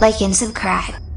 like and subscribe.